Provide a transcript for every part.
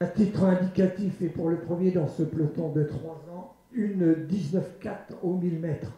À titre indicatif, et pour le premier dans ce peloton de 3 ans, une 19,4 au 1000 mètres.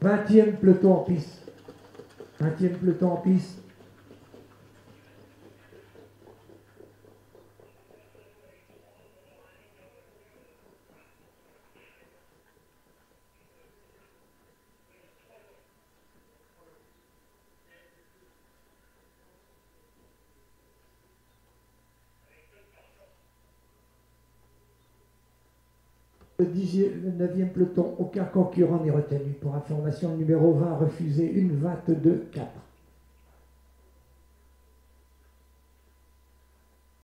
Vingtième peloton en piste. Le 9e peloton, aucun concurrent n'est retenu. Pour information, le numéro 20 a refusé une 22,4.